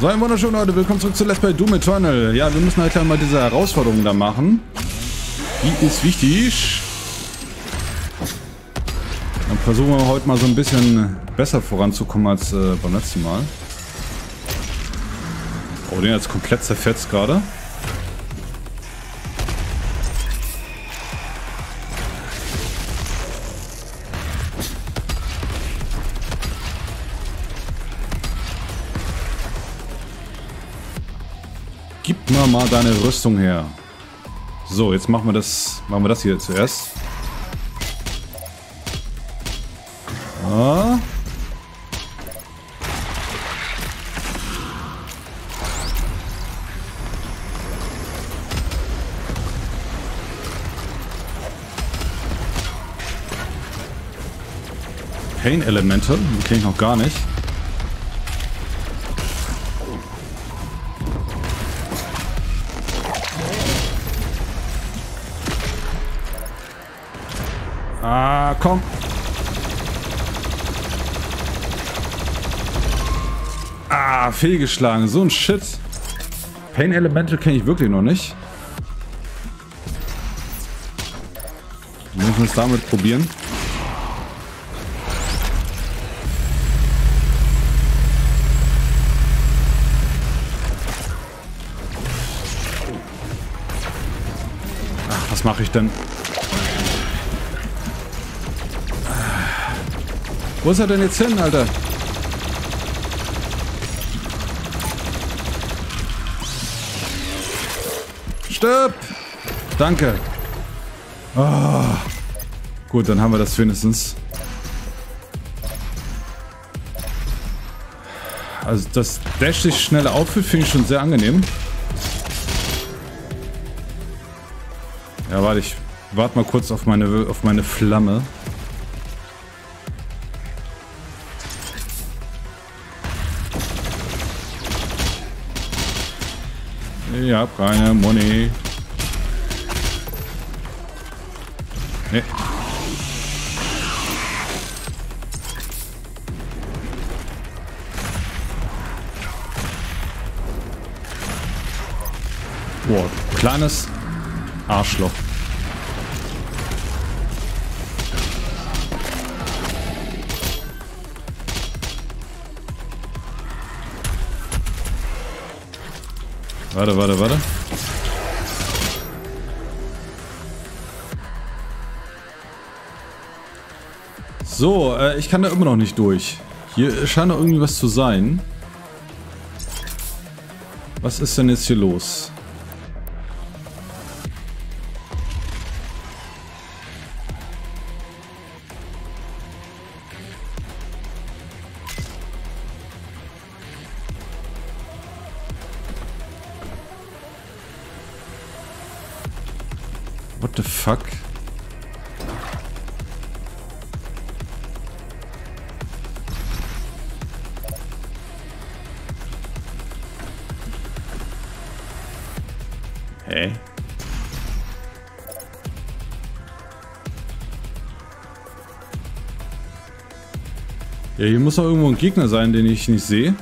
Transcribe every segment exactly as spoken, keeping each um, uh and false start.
So, ein wunderschönen Leute, willkommen zurück zu Let's Play Doom Eternal. Ja, wir müssen halt mal diese Herausforderung da machen. Die ist wichtig. Dann versuchen wir heute mal so ein bisschen besser voranzukommen als äh, beim letzten Mal. Oh, den hat's komplett zerfetzt gerade. Gib mir mal deine Rüstung her. So, jetzt machen wir das, machen wir das hier zuerst. Ah. Pain Elemental, die kenne ich noch gar nicht. Ah, komm. Ah, fehlgeschlagen. So ein Shit. Pain Elemental kenne ich wirklich noch nicht. Wir müssen es damit probieren. Ach, was mache ich denn? Wo ist er denn jetzt hin, Alter? Stirb! Danke. Oh. Gut, dann haben wir das wenigstens. Also das dashig schnelle Outfit finde ich schon sehr angenehm. Ja, warte, ich warte mal kurz auf meine, auf meine Flamme. Ich hab keine Money. Nee. Boah, kleines Arschloch. Warte, warte, warte. So, äh, ich kann da immer noch nicht durch. Hier scheint noch irgendwie was zu sein. Was ist denn jetzt hier los? What the fuck? Hey. Ja, hier muss doch irgendwo ein Gegner sein, den ich nicht sehe.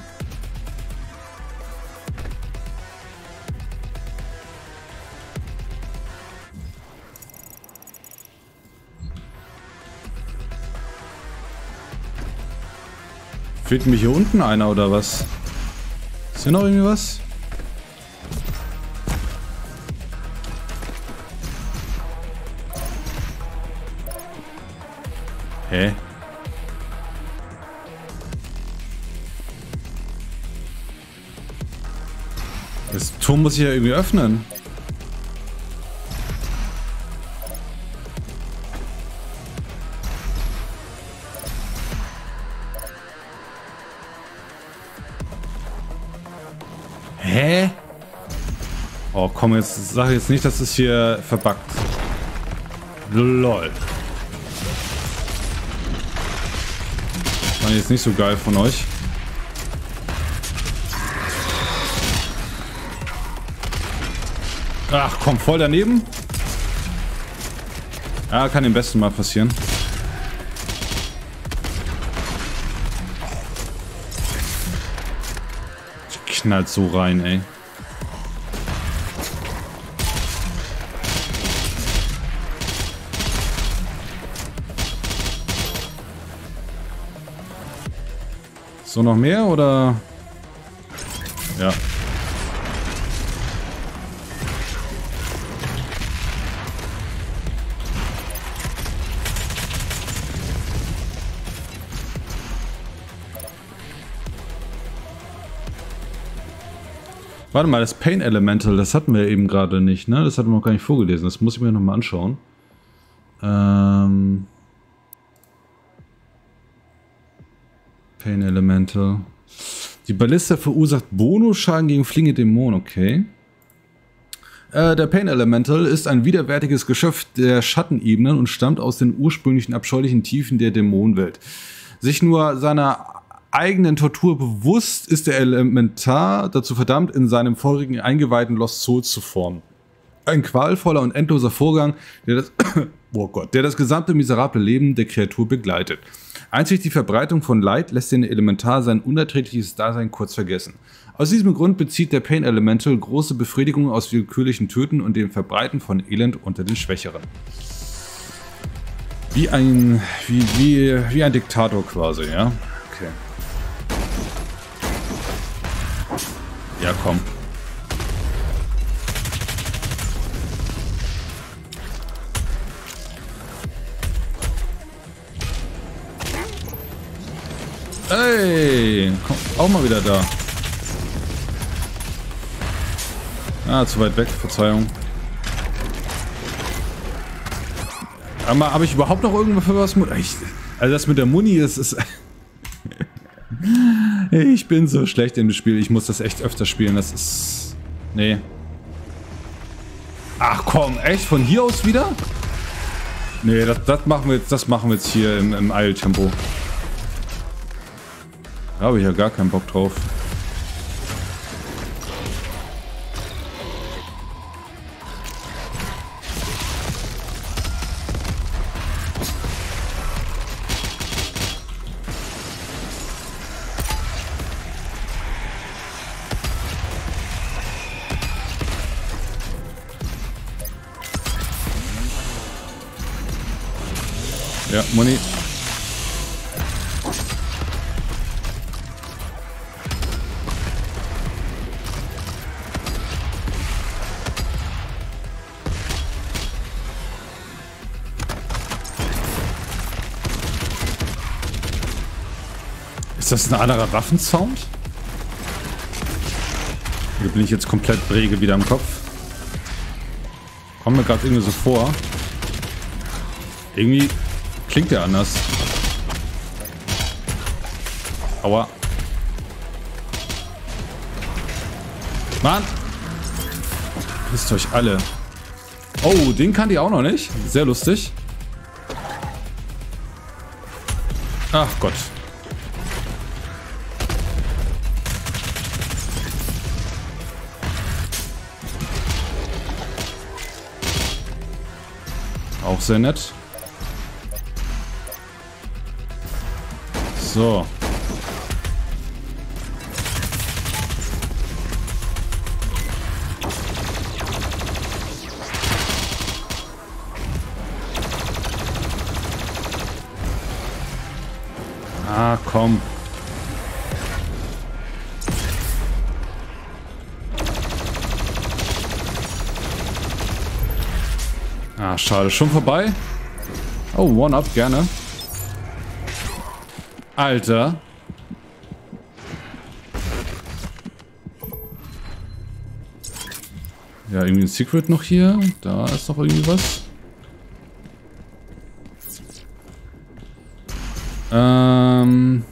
Fehlt mir hier unten einer oder was? Ist hier noch irgendwie was? Hä? Das Tor muss ich ja irgendwie öffnen. Hä? Oh komm, jetzt sag jetzt nicht, dass es hier verbuggt. Lol. War jetzt nicht so geil von euch. Ach komm, voll daneben. Ja, kann dem besten mal passieren. knallt so rein, ey. So, noch mehr, oder? Ja. Warte mal, das Pain Elemental, das hatten wir eben gerade nicht, ne? Das hatten wir noch gar nicht vorgelesen. Das muss ich mir nochmal anschauen. Ähm... Pain Elemental. Die Ballista verursacht Bonusschaden gegen fliegende Dämonen, okay. Äh, der Pain Elemental ist ein widerwärtiges Geschöpf der Schattenebenen und stammt aus den ursprünglichen abscheulichen Tiefen der Dämonenwelt. Sich nur seiner eigenen Tortur bewusst ist der Elementar dazu verdammt, in seinem vorigen eingeweihten Lost Souls zu formen. Ein qualvoller und endloser Vorgang, der das, oh Gott, der das gesamte miserable Leben der Kreatur begleitet. Einzig die Verbreitung von Leid lässt den Elementar sein unerträgliches Dasein kurz vergessen. Aus diesem Grund bezieht der Pain Elemental große Befriedigung aus willkürlichen Töten und dem Verbreiten von Elend unter den Schwächeren. Wie ein, wie, wie, wie ein Diktator quasi, ja? Okay. Ja, komm. Hey, komm, auch mal wieder da. Ah, zu weit weg, Verzeihung. Aber habe ich überhaupt noch irgendwas für was? Also das mit der Muni ist... ist ich bin so schlecht in dem Spiel. Ich muss das echt öfter spielen. Das ist... Nee. Ach komm, echt? Von hier aus wieder? Nee, das, das, machen, wir jetzt, das machen wir jetzt hier im, im Eiltempo. Da habe ich ja gar keinen Bock drauf. Ja, Money. Ist das ein anderer Waffensound? Hier bin ich jetzt komplett rege wieder im Kopf. Kommt mir gerade irgendwie so vor. Irgendwie klingt der anders. Aua. Mann! Wisst euch alle. Oh, den kannte ich auch noch nicht. Sehr lustig. Ach Gott. Auch sehr nett. So. Ah, komm. Ah, schade. Schon vorbei? Oh, One-Up, gerne. Alter. Ja, irgendwie ein Secret noch hier. Da ist noch irgendwie was. Ähm.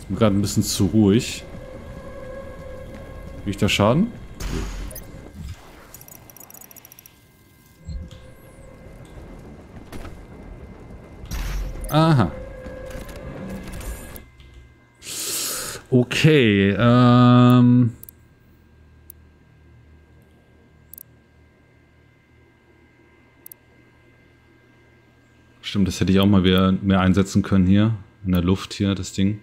Ich bin gerade ein bisschen zu ruhig. Riecht der Schaden? Aha. Okay, ähm... Stimmt, das hätte ich auch mal wieder mehr einsetzen können hier. In der Luft hier, das Ding.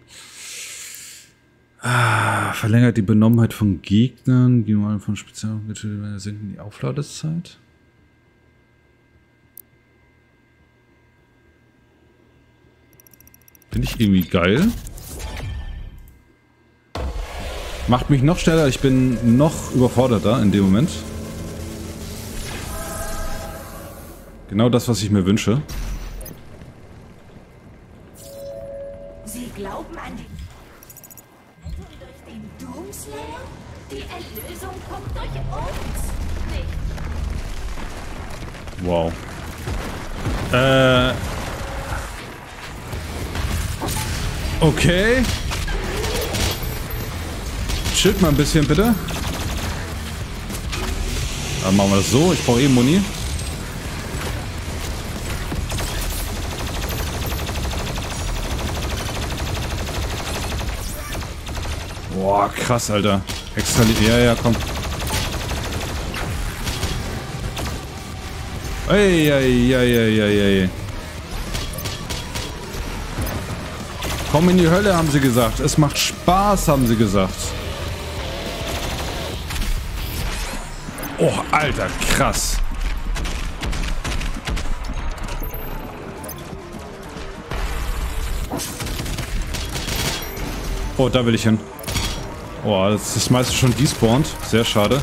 Ah, verlängert die Benommenheit von Gegnern, die man von Spezialen sinken die Aufladezeit. Finde ich irgendwie geil. Macht mich noch schneller, ich bin noch überforderter in dem Moment. Genau das, was ich mir wünsche. Sie glauben an die Rettung durch den Doomslayer? Die Erlösung kommt durch uns nicht. Wow. Äh. Okay. Chillt mal ein bisschen, bitte. Dann machen wir das so. Ich brauche eh Muni. Boah, krass, Alter. Extra... Ja, ja, komm. Ey, ey, ey, ey, ey, ey. Komm in die Hölle, haben sie gesagt. Es macht Spaß, haben sie gesagt. Oh, Alter, krass. Oh, da will ich hin. Oh, das ist meistens schon despawned. Sehr schade.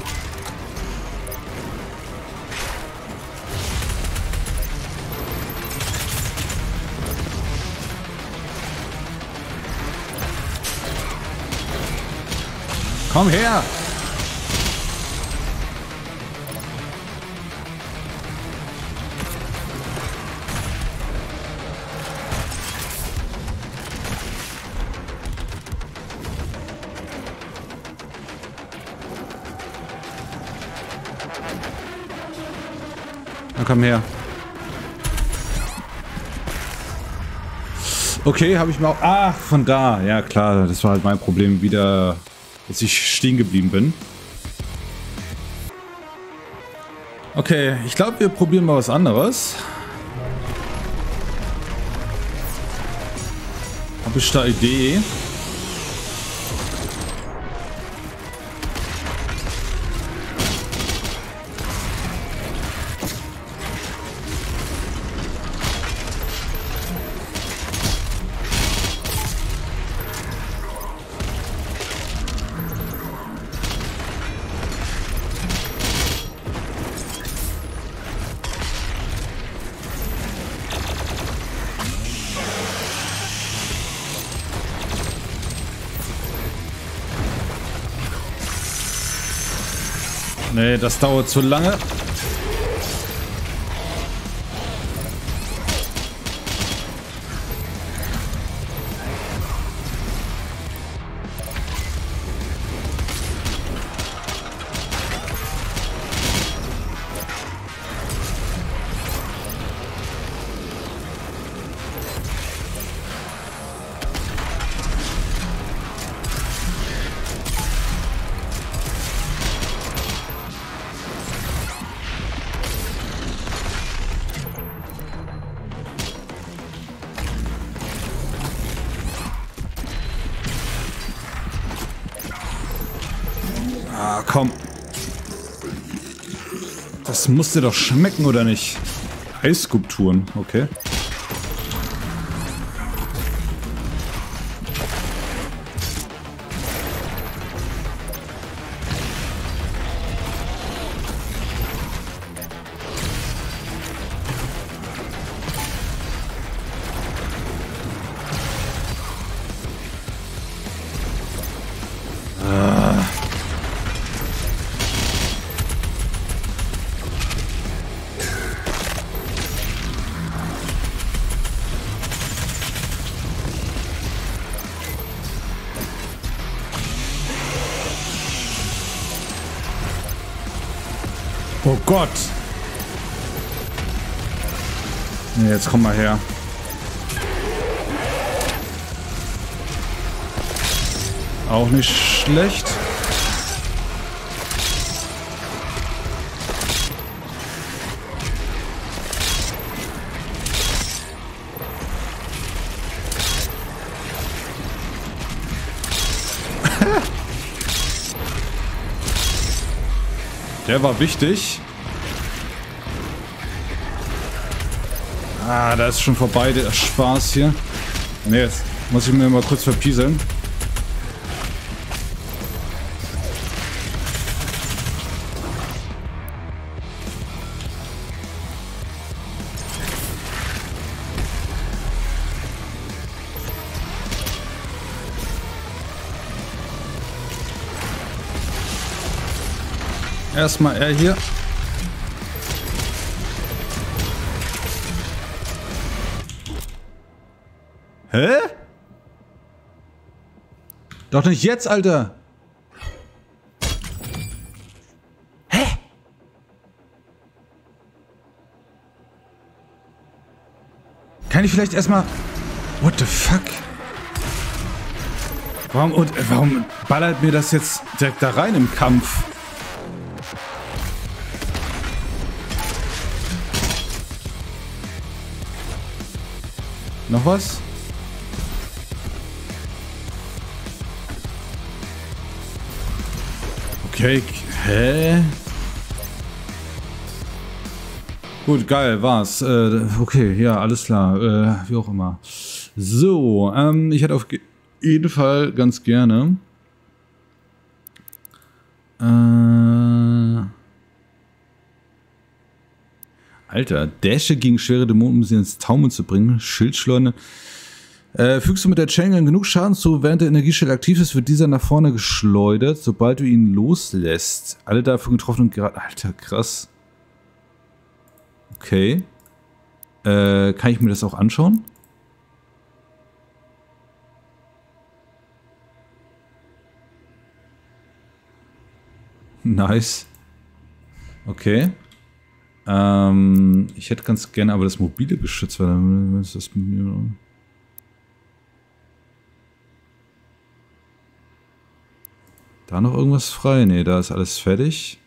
Komm her! Komm her. Okay, habe ich mal... Ach, von da. Ja, klar. Das war halt mein Problem wieder, dass ich stehen geblieben bin. Okay, ich glaube, wir probieren mal was anderes. Habe ich da Idee? Nee, das dauert zu lange. Das musste doch schmecken, oder nicht? Eisskulpturen, okay. Oh Gott! Ja, jetzt komm mal her. Auch nicht schlecht. Der war wichtig. Ah, da ist schon vorbei der Spaß hier. Und jetzt muss ich mir mal kurz verpieseln. Erstmal er hier. Hä? Doch nicht jetzt, Alter! Hä? Kann ich vielleicht erstmal... What the fuck? Warum, und, warum ballert mir das jetzt direkt da rein im Kampf? Noch was? Okay, hä? Gut, geil, war's. Äh, okay, ja, alles klar. Äh, wie auch immer. So, ähm, ich hätte auf jeden Fall ganz gerne... Äh... Alter, Dashe gegen schwere Dämonen, um sie ins Taumeln zu bringen. Schildschleudern. Äh, fügst du mit der Chaingun genug Schaden zu, während der Energieschild aktiv ist, wird dieser nach vorne geschleudert, sobald du ihn loslässt. Alle dafür getroffenen gerade. Alter, krass. Okay. Äh, kann ich mir das auch anschauen? Nice. Okay. Ähm, ich hätte ganz gerne aber das mobile Geschütz, weil dann ist das mit mir. Da noch irgendwas frei? Ne, da ist alles fertig.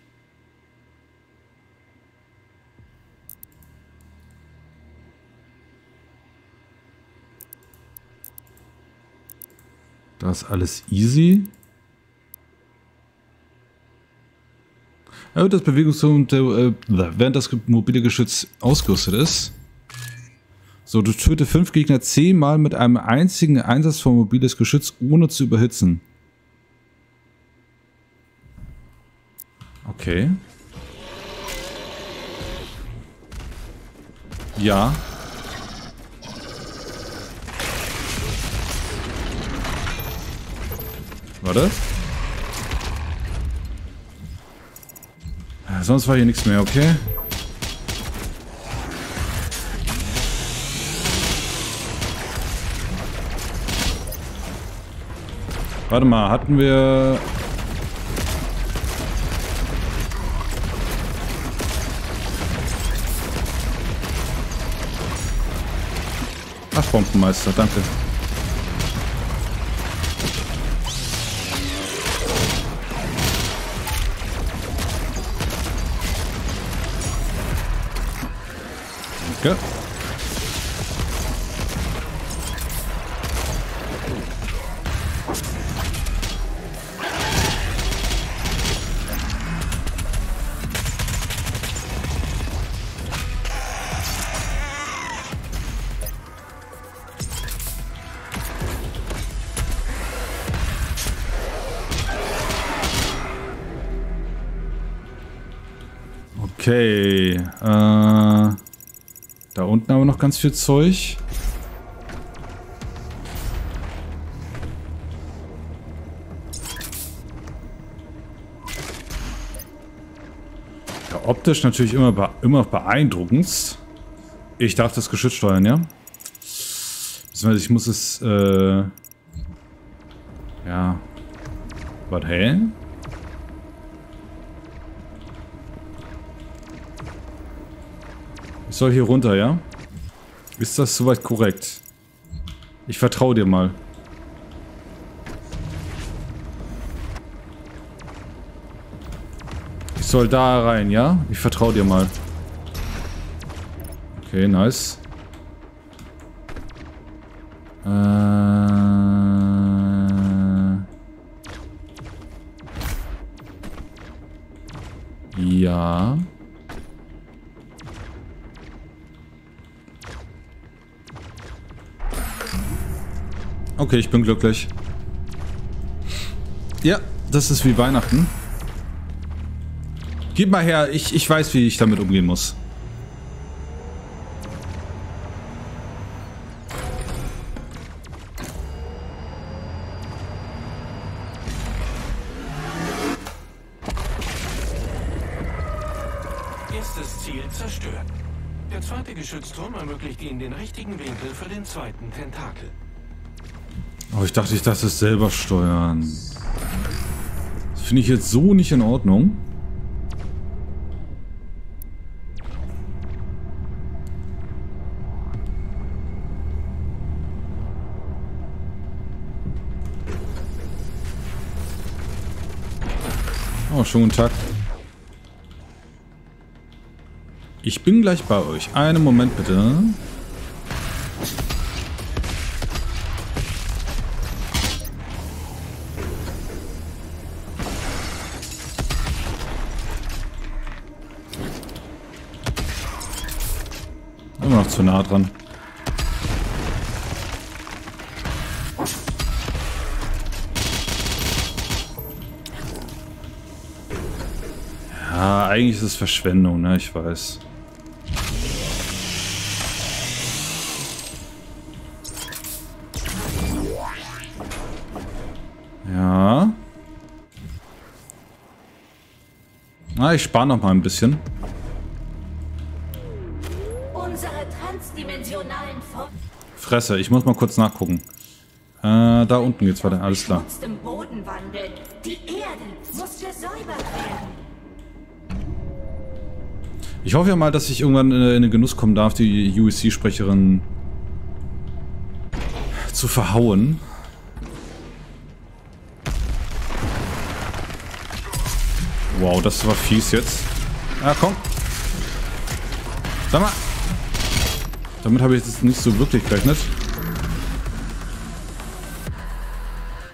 Da ist alles easy. Erhöht das Bewegungsvolumen, äh, während das mobile Geschütz ausgerüstet ist. So, du töte fünf Gegner zehnmal mit einem einzigen Einsatz von mobiles Geschütz, ohne zu überhitzen. Okay. Ja. Warte. Sonst war hier nichts mehr, okay? Warte mal, hatten wir... Ach, Bombenmeister, danke. Danke. Okay, äh, da unten haben wir noch ganz viel Zeug. Ja, optisch natürlich immer, be immer beeindruckend. Ich darf das Geschütz steuern, ja? Beziehungsweise ich muss es, äh, ja, warte, hä? Ich soll hier runter, ja? Ist das soweit korrekt? Ich vertraue dir mal. Ich soll da rein, ja? Ich vertraue dir mal. Okay, nice. Äh... Ja. Okay, ich bin glücklich. Ja, das ist wie Weihnachten. Gib mal her, ich, ich weiß, wie ich damit umgehen muss. Erstes Ziel zerstört. Der zweite Geschützturm ermöglicht Ihnen den richtigen Winkel für den zweiten Tentakel. Oh, ich dachte, ich darf das selber steuern. Das finde ich jetzt so nicht in Ordnung. Oh, schönen Tag. Ich bin gleich bei euch. Einen Moment bitte. Immer noch zu nah dran. Ja, eigentlich ist es Verschwendung, ne? Ich weiß. Ja. Na, ich spare noch mal ein bisschen. Fresse, ich muss mal kurz nachgucken. Äh, da unten geht's weiter, alles klar. Ich hoffe ja mal, dass ich irgendwann in den Genuss kommen darf, die U S C-Sprecherin zu verhauen. Wow, das war fies jetzt. Ah, komm. Sag mal. Damit habe ich jetzt nicht so wirklich gerechnet.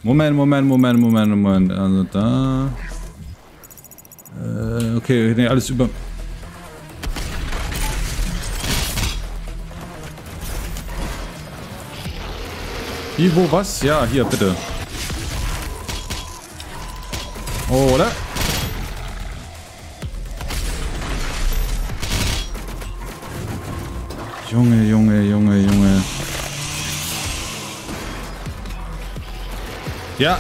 Moment, Moment, Moment, Moment, Moment. Also da. Äh, okay, nee, alles über. Hier, wo, was? Ja, hier, bitte. Oh, oder? Junge, Junge, Junge, Junge. Ja.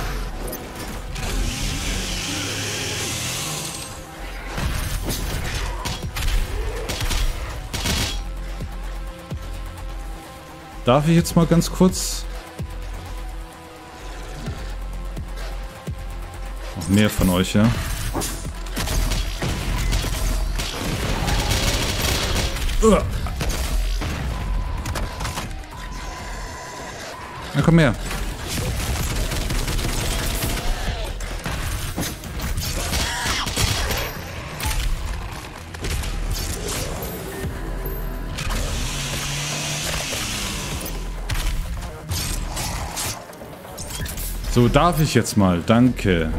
Darf ich jetzt mal ganz kurz? Noch mehr von euch, ja? Uah. Na komm her. So, darf ich jetzt mal? Danke.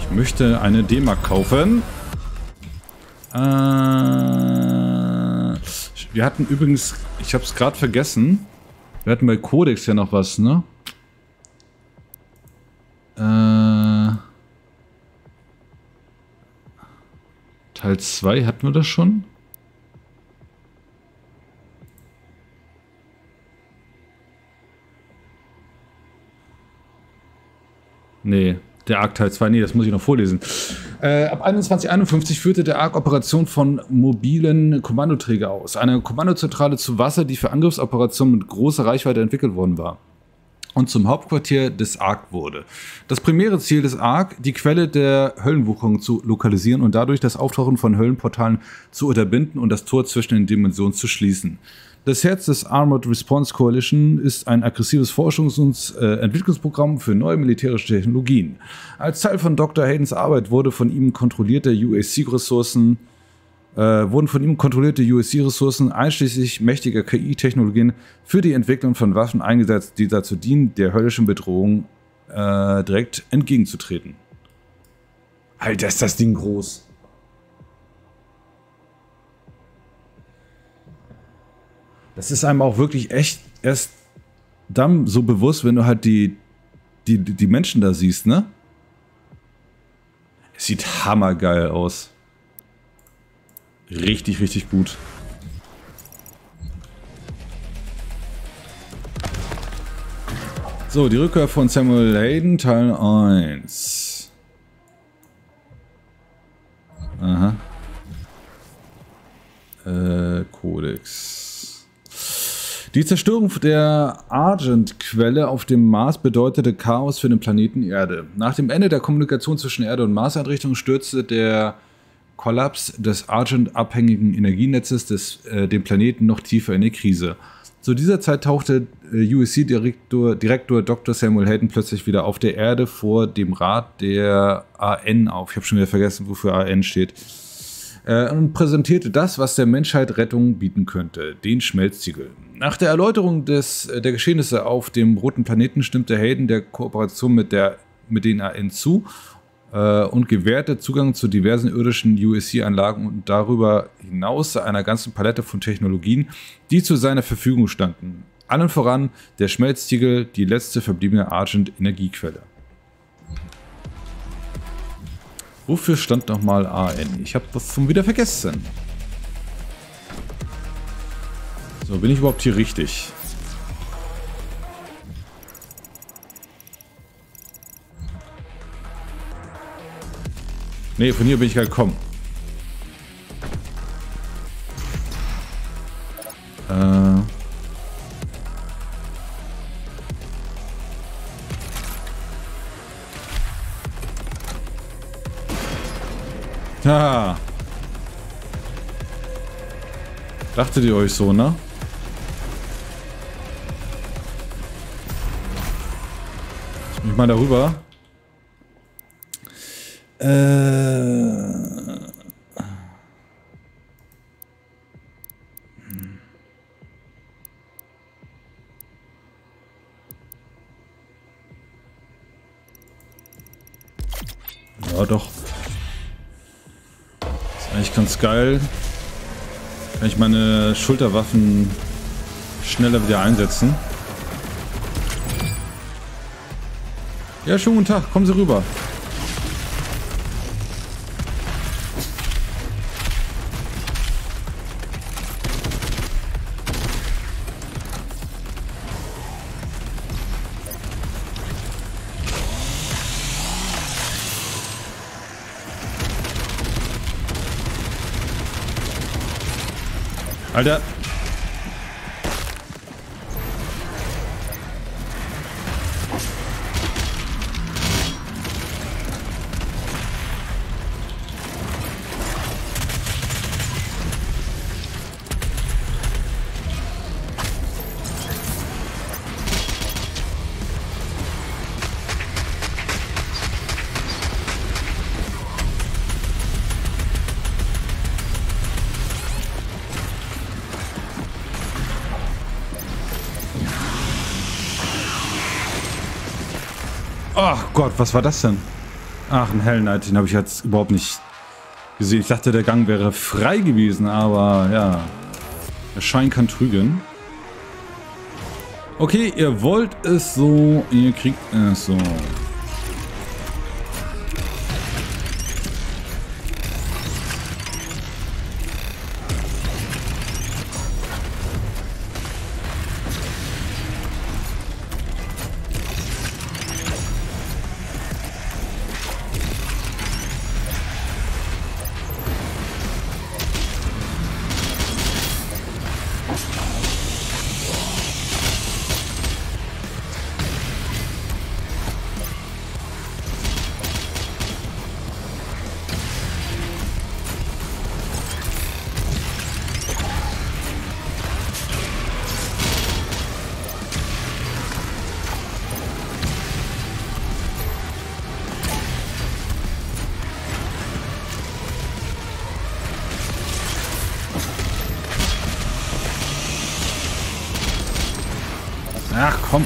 Ich möchte eine D-Mark kaufen. Äh, wir hatten übrigens, ich habe es gerade vergessen. Wir hatten bei Codex ja noch was, ne? Äh, Teil zwei hatten wir das schon? Nee, der A R C Teil zwei, nee, das muss ich noch vorlesen. Äh, ab einundzwanzig einundfünfzig führte der A R C Operation von mobilen Kommandoträger aus. Eine Kommandozentrale zu Wasser, die für Angriffsoperationen mit großer Reichweite entwickelt worden war und zum Hauptquartier des A R C wurde. Das primäre Ziel des A R C, die Quelle der Höllenwucherung zu lokalisieren und dadurch das Auftauchen von Höllenportalen zu unterbinden und das Tor zwischen den Dimensionen zu schließen. Das Herz des Armored Response Coalition ist ein aggressives Forschungs- und äh, Entwicklungsprogramm für neue militärische Technologien. Als Teil von Doktor Haydens Arbeit wurde von ihm kontrollierte U S C-Ressourcen, äh, wurden von ihm kontrollierte U S C-Ressourcen einschließlich mächtiger K I-Technologien für die Entwicklung von Waffen eingesetzt, die dazu dienen, der höllischen Bedrohung äh, direkt entgegenzutreten. Alter, ist das Ding groß. Das ist einem auch wirklich echt erst dann so bewusst, wenn du halt die, die, die Menschen da siehst, ne? Es sieht hammergeil aus. Richtig, richtig gut. So, die Rückkehr von Samuel Hayden, Teil eins. Aha. Äh, Kodex. Die Zerstörung der Argent-Quelle auf dem Mars bedeutete Chaos für den Planeten Erde. Nach dem Ende der Kommunikation zwischen Erde und Marseinrichtung stürzte der Kollaps des Argent-abhängigen Energienetzes des, äh, den Planeten noch tiefer in die Krise. Zu dieser Zeit tauchte äh, U S C-Direktor Direktor Doktor Samuel Hayden plötzlich wieder auf der Erde vor dem Rat der A N auf. Ich habe schon wieder vergessen, wofür A N steht. Äh, und präsentierte das, was der Menschheit Rettung bieten könnte, den Schmelztiegel. Nach der Erläuterung des, der Geschehnisse auf dem roten Planeten stimmte Hayden der Kooperation mit, der, mit den A N zu äh, und gewährte Zugang zu diversen irdischen U S C-Anlagen und darüber hinaus einer ganzen Palette von Technologien, die zu seiner Verfügung standen. Allen voran der Schmelztiegel, die letzte verbliebene Argent-Energiequelle. Wofür stand nochmal A N? Ich habe das schon wieder vergessen. So, bin ich überhaupt hier richtig? Ne, von hier bin ich halt gekommen. Äh... Ja. Dachtet ihr euch so, ne? Lass mich mal darüber. Äh. Ja, doch. Eigentlich ganz geil. Kann ich meine Schulterwaffen schneller wieder einsetzen. Ja, schönen guten Tag. Kommen Sie rüber. Alter. Ach Gott, was war das denn? Ach, ein Hell Knight, den habe ich jetzt überhaupt nicht gesehen. Ich dachte, der Gang wäre frei gewesen, aber ja. Der Schein kann trügen. Okay, ihr wollt es so, ihr kriegt es so. Ach komm.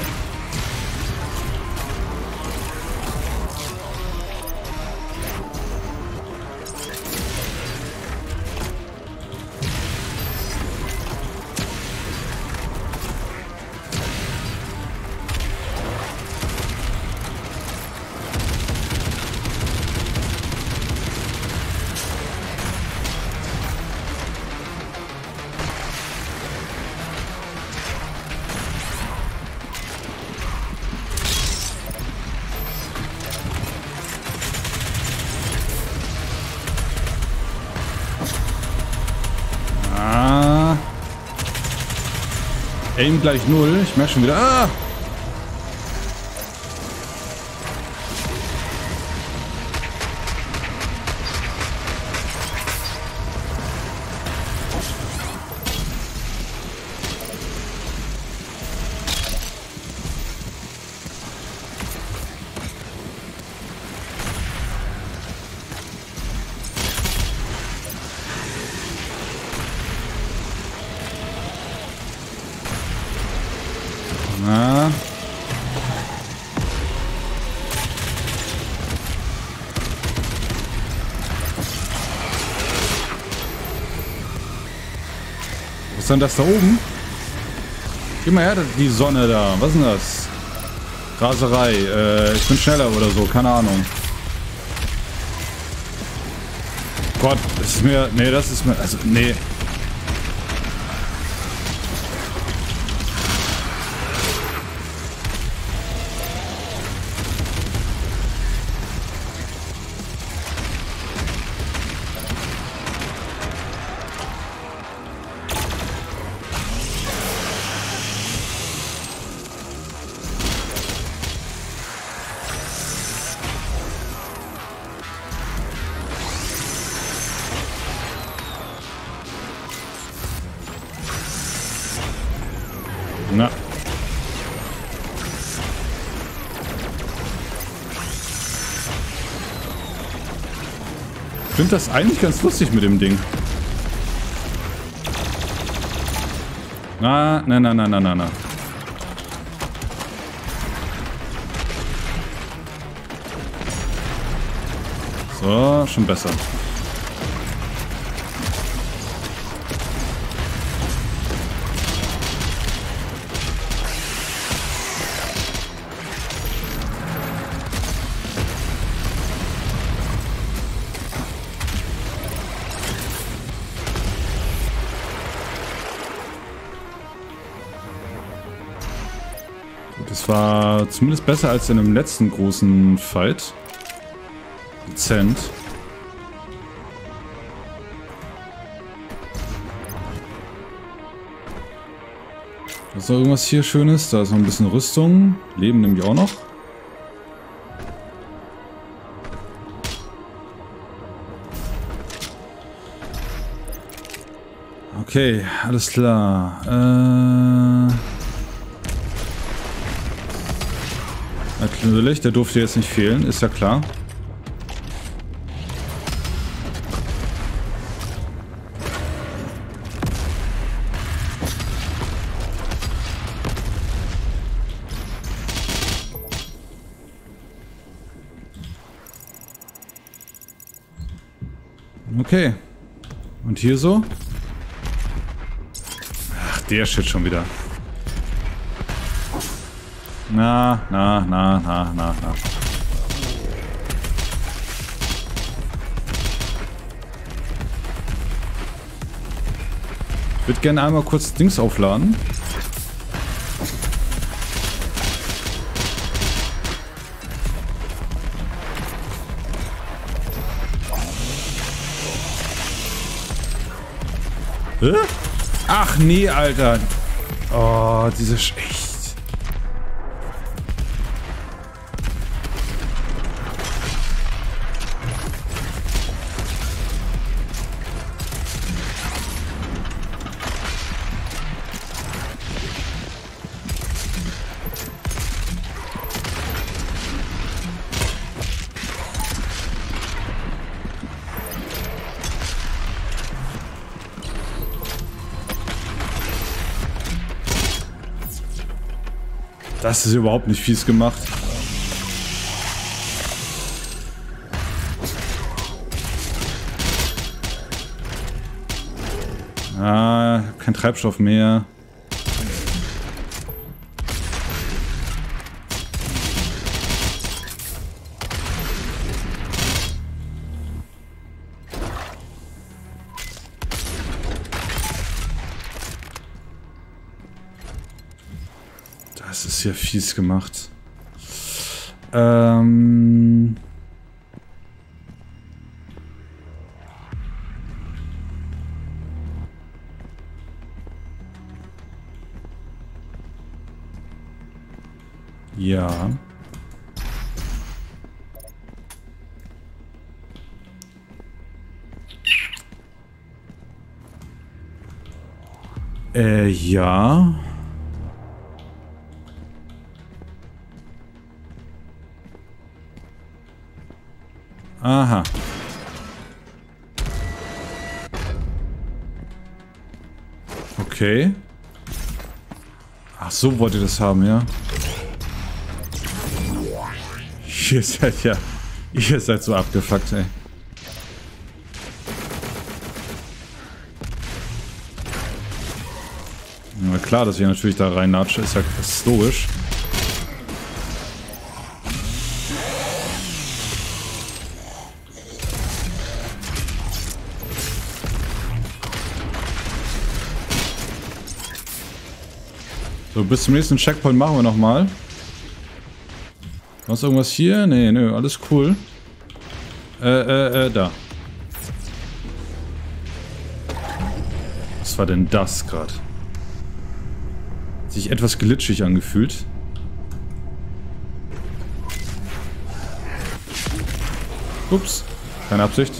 Aim gleich null. Ich merke schon wieder. Ah! Was ist denn das da oben? Geh mal her, die Sonne da. Was ist denn das? Raserei. Äh, ich bin schneller oder so. Keine Ahnung. Gott, das ist mir... Nee, das ist mir... Also, nee. Na. Ich finde das eigentlich ganz lustig mit dem Ding. Na, na, na, na, na, na, na. So, schon besser. Das war zumindest besser als in dem letzten großen Fight. Dezent. Ist noch irgendwas hier Schönes? Da ist noch ein bisschen Rüstung. Leben nämlich auch noch. Okay, alles klar. Äh... Natürlich, der durfte jetzt nicht fehlen, ist ja klar. Okay. Und hier so? Ach, der Shit schon wieder. Na, na, na, na, na, na. Ich würde gerne einmal kurz Dings aufladen. Hä? Ach nee, Alter. Oh, diese Sch... Das ist überhaupt nicht fies gemacht. Ah, ich hab keinen Treibstoff mehr. Das ist ja fies gemacht. Ähm Ja. Äh, ja. Aha. Okay. Ach, so wollt ihr das haben, ja? Ihr seid ja... Ihr seid so abgefuckt, ey. Na klar, dass ich natürlich da reinnatsche, ist ja ist logisch. So, bis zum nächsten Checkpoint machen wir nochmal. Was irgendwas hier? Nee, nö, alles cool. Äh, äh, äh, da. Was war denn das gerade? Hat sich etwas glitschig angefühlt. Ups, keine Absicht.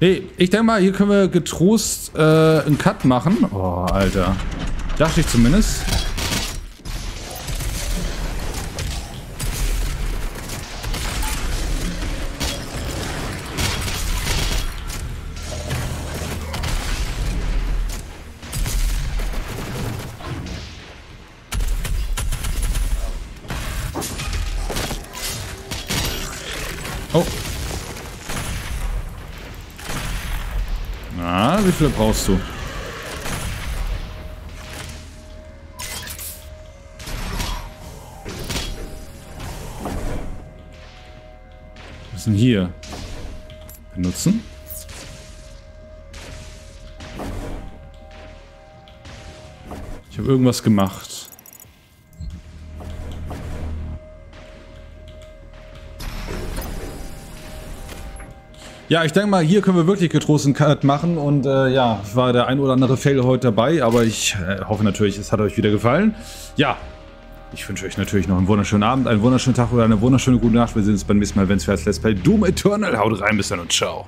Nee, ich denke mal, hier können wir getrost äh, einen Cut machen. Oh, Alter. Dachte ich zumindest. Oh. Na, wie viel brauchst du? Was ist denn hier? Benutzen? Ich habe irgendwas gemacht. Ja, ich denke mal, hier können wir wirklich getrost einen Cut machen und äh, ja, war der ein oder andere Fail heute dabei, aber ich äh, hoffe natürlich, es hat euch wieder gefallen. Ja, ich wünsche euch natürlich noch einen wunderschönen Abend, einen wunderschönen Tag oder eine wunderschöne gute Nacht. Wir sehen uns beim nächsten Mal, wenn es für das Let's Play Doom Eternal. Haut rein, bis dann und ciao.